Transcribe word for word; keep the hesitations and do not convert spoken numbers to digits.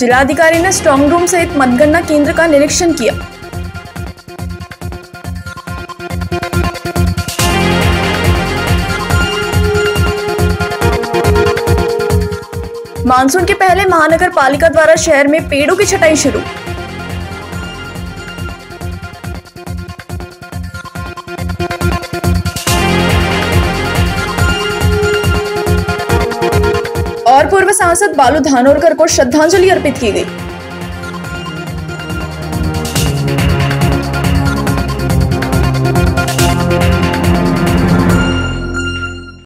जिलाधिकारी ने strong room सहित मतगणना केंद्र का निरीक्षण किया। मानसून के पहले महानगर पालिका द्वारा शहर में पेड़ों की छटाई शुरू। और पूर्व सांसद बालू धानोरकर को श्रद्धांजलि अर्पित की गई।